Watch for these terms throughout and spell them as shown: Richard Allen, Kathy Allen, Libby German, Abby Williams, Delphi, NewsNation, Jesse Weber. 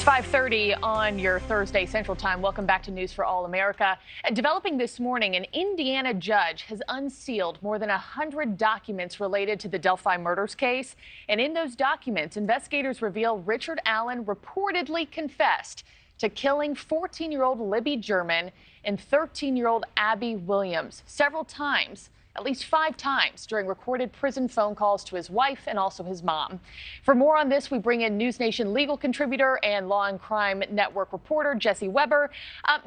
It's 5:30 on your Thursday Central Time. Welcome back to News for All America. Developing this morning, an Indiana judge has unsealed more than 100 documents related to the Delphi murders case. And in those documents, investigators reveal Richard Allen reportedly confessed to killing 14-year-old Libby German and 13-year-old Abby Williams several times. At least 5 times during recorded prison phone calls to his wife and also his mom. For more on this, we bring in NewsNation legal contributor and Law and Crime Network reporter Jesse Weber.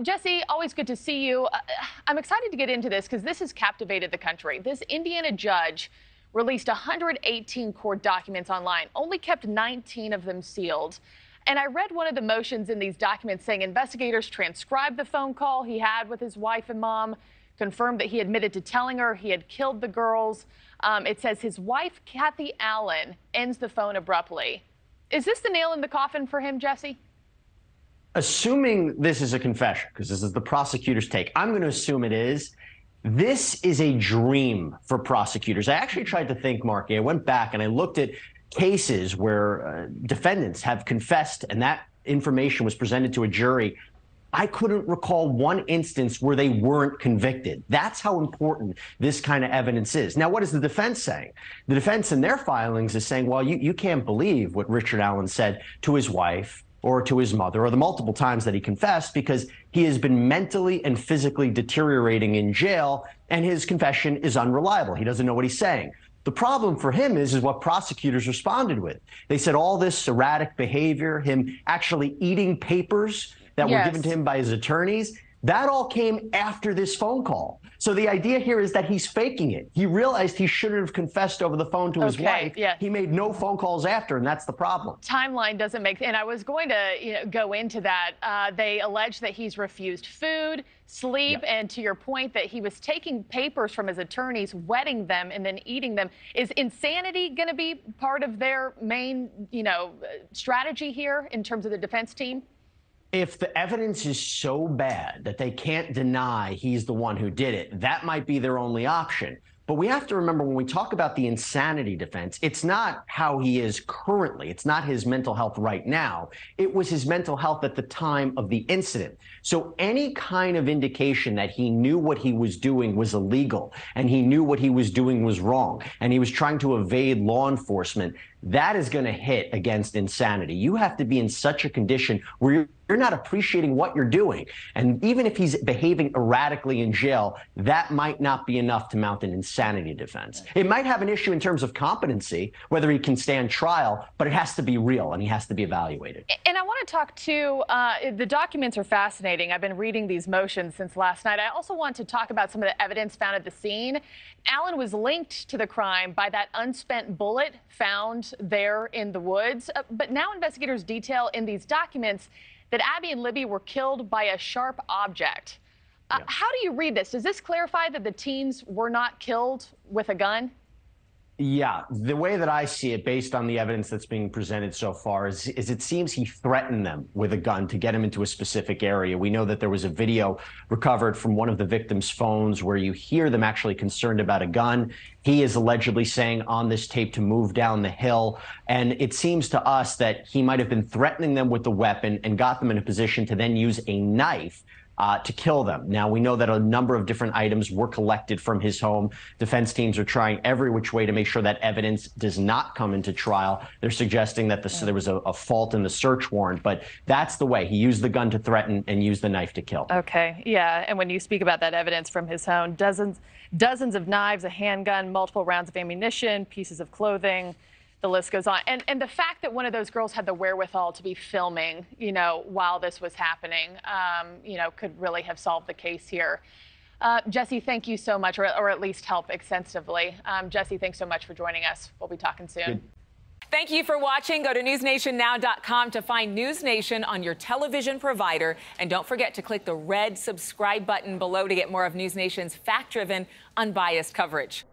Jesse, always good to see you. I'm excited to get into this because this has captivated the country. This Indiana judge released 118 court documents online, only kept 19 of them sealed. And I read one of the motions in these documents saying investigators transcribed the phone call he had with his wife and mom, confirmed that he admitted to telling her he had killed the girls. It says his wife, Kathy Allen, ends the phone abruptly. Is this the nail in the coffin for him, Jesse? Assuming this is a confession, because this is the prosecutor's take, I'm going to assume it is. This is a dream for prosecutors. I actually tried to think, Marky. I went back and I looked at cases where defendants have confessed and that information was presented to a jury. I couldn't recall one instance where they weren't convicted. That's how important this kind of evidence is. Now, what is the defense saying? The defense in their filings is saying, well, you can't believe what Richard Allen said to his wife or to his mother or the multiple times that he confessed because he has been mentally and physically deteriorating in jail and his confession is unreliable. He doesn't know what he's saying. The problem for him is what prosecutors responded with. They said all this erratic behavior, him actually eating papers that were given to him by his attorneys, that all came after this phone call. So the idea here is that he's faking it. He realized he shouldn't have confessed over the phone to his wife. He made no phone calls after, and that's the problem. Timeline doesn't make, and I was going to go into that. They allege that he's refused food, sleep, and to your point that he was taking papers from his attorneys, wetting them, and then eating them. Is insanity going to be part of their main, strategy here in terms of the defense team? If the evidence is so bad that they can't deny he's the one who did it, that might be their only option. But we have to remember when we talk about the insanity defense, it's not how he is currently. It's not his mental health right now. It was his mental health at the time of the incident. So any kind of indication that he knew what he was doing was illegal and he knew what he was doing was wrong and he was trying to evade law enforcement, that is going to hit against insanity. You have to be in such a condition where you're not appreciating what you're doing. And even if he's behaving erratically in jail, that might not be enough to mount an insanity defense. It might have an issue in terms of competency, whether he can stand trial, but it has to be real and he has to be evaluated. And I want to talk to, the documents are fascinating. I've been reading these motions since last night. I also want to talk about some of the evidence found at the scene. Allen was linked to the crime by that unspent bullet found there in the woods. But now investigators detail in these documents that Abby and Libby were killed by a sharp object. How do you read this? Does this clarify that the teens were not killed with a gun? Yeah, the way that I see it, based on the evidence that's being presented so far, is it seems he threatened them with a gun to get him into a specific area. We know that there was a video recovered from one of the victims' phones where you hear them actually concerned about a gun. He is allegedly saying on this tape to move down the hill. And it seems to us that he might have been threatening them with the weapon and got them in a position to then use a knife to kill them. Now, we know that a number of different items were collected from his home. Defense teams are trying every which way to make sure that evidence does not come into trial. They're suggesting that there was a fault in the search warrant, but that's the way. He used the gun to threaten and used the knife to kill. Okay, yeah, and when you speak about that evidence from his home, dozens of knives, a handgun, multiple rounds of ammunition, pieces of clothing, the list goes on. And the fact that one of those girls had the wherewithal to be filming, while this was happening, could really have solved the case here. Jesse, thank you so much, or at least help extensively. Jesse, thanks so much for joining us. We'll be talking soon. Good. Thank you for watching. Go to newsnationnow.com to find NewsNation on your television provider. And don't forget to click the red subscribe button below to get more of NewsNation's fact-driven, unbiased coverage.